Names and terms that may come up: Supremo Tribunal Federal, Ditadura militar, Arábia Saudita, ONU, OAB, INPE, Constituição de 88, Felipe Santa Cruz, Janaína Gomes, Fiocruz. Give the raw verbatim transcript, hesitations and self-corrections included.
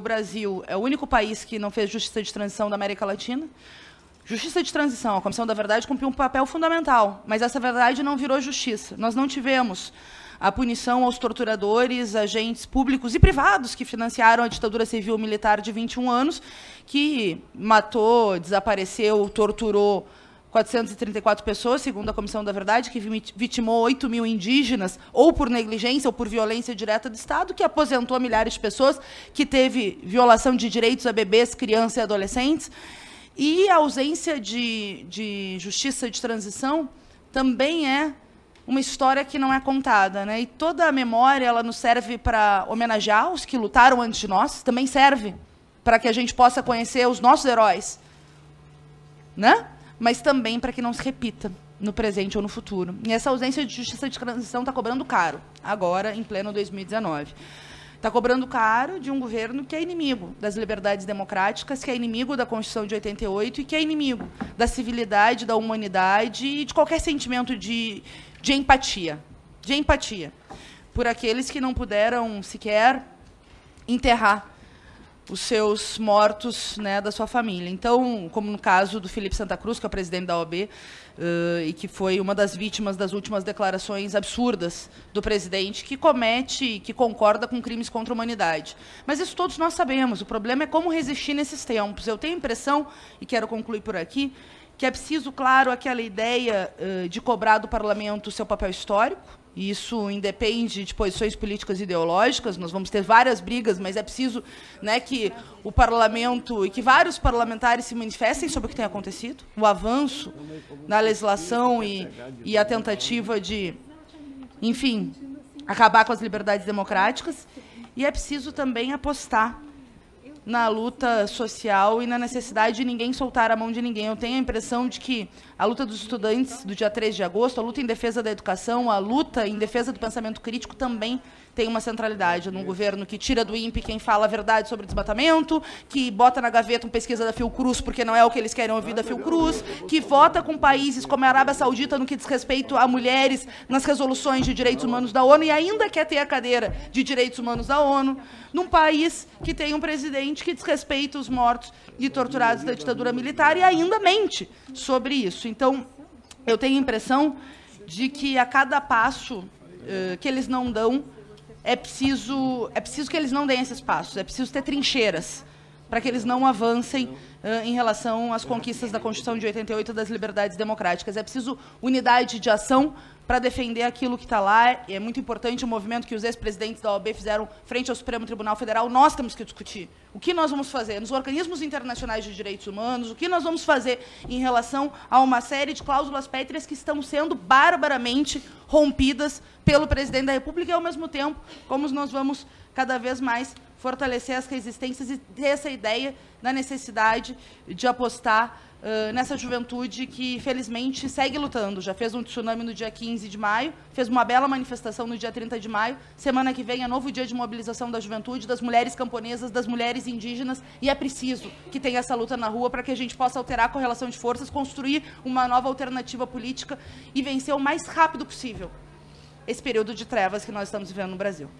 O Brasil é o único país que não fez justiça de transição da América Latina. Justiça de transição, a Comissão da Verdade cumpriu um papel fundamental, mas essa verdade não virou justiça. Nós não tivemos a punição aos torturadores, agentes públicos e privados que financiaram a ditadura civil militar de vinte e um anos, que matou, desapareceu, torturou quatrocentas e trinta e quatro pessoas, segundo a Comissão da Verdade, que vitimou oito mil indígenas, ou por negligência, ou por violência direta do Estado, que aposentou milhares de pessoas, que teve violação de direitos a bebês, crianças e adolescentes. E a ausência de, de justiça de transição também é uma história que não é contada, né? E toda a memória, ela nos serve para homenagear os que lutaram antes de nós, também serve para que a gente possa conhecer os nossos heróis, né? Mas também para que não se repita no presente ou no futuro. E essa ausência de justiça de transição está cobrando caro, agora, em pleno dois mil e dezenove. Está cobrando caro de um governo que é inimigo das liberdades democráticas, que é inimigo da Constituição de oitenta e oito e que é inimigo da civilidade, da humanidade e de qualquer sentimento de, de empatia. De empatia. Por aqueles que não puderam sequer enterrar os seus mortos, né, da sua família. Então, como no caso do Felipe Santa Cruz, que é o presidente da O A B, uh, e que foi uma das vítimas das últimas declarações absurdas do presidente, que comete, que concorda com crimes contra a humanidade. Mas isso todos nós sabemos, o problema é como resistir nesses tempos. Eu tenho a impressão, e quero concluir por aqui, que é preciso, claro, aquela ideia uh, de cobrar do parlamento o seu papel histórico. Isso independe de posições políticas e ideológicas, nós vamos ter várias brigas, mas é preciso, né, que o parlamento e que vários parlamentares se manifestem sobre o que tem acontecido, o avanço na legislação e, e a tentativa de, enfim, acabar com as liberdades democráticas. E é preciso também apostar na luta social e na necessidade de ninguém soltar a mão de ninguém. Eu tenho a impressão de que a luta dos estudantes do dia três de agosto, a luta em defesa da educação, a luta em defesa do pensamento crítico também tem uma centralidade num governo que tira do INPE quem fala a verdade sobre o desmatamento, que bota na gaveta uma pesquisa da Fiocruz porque não é o que eles querem ouvir da Fiocruz, que vota com países como a Arábia Saudita no que diz respeito a mulheres nas resoluções de direitos humanos da ONU e ainda quer ter a cadeira de direitos humanos da ONU, num país que tem um presidente que desrespeita os mortos e torturados da ditadura militar e ainda mente sobre isso. Então, eu tenho a impressão de que a cada passo uh, que eles não dão, É preciso, é preciso que eles não deem esses passos, é preciso ter trincheiras para que eles não avancem uh, em relação às conquistas da Constituição de oitenta e oito e das liberdades democráticas. É preciso unidade de ação para defender aquilo que está lá. E é muito importante o movimento que os ex-presidentes da O A B fizeram frente ao Supremo Tribunal Federal. Nós temos que discutir o que nós vamos fazer nos organismos internacionais de direitos humanos, o que nós vamos fazer em relação a uma série de cláusulas pétreas que estão sendo barbaramente rompidas pelo presidente da República e, ao mesmo tempo, como nós vamos cada vez mais fortalecer as resistências e ter essa ideia da necessidade de apostar uh, nessa juventude que, felizmente, segue lutando. Já fez um tsunami no dia quinze de maio, fez uma bela manifestação no dia trinta de maio. Semana que vem é novo dia de mobilização da juventude, das mulheres camponesas, das mulheres indígenas. E é preciso que tenha essa luta na rua para que a gente possa alterar a correlação de forças, construir uma nova alternativa política e vencer o mais rápido possível esse período de trevas que nós estamos vivendo no Brasil.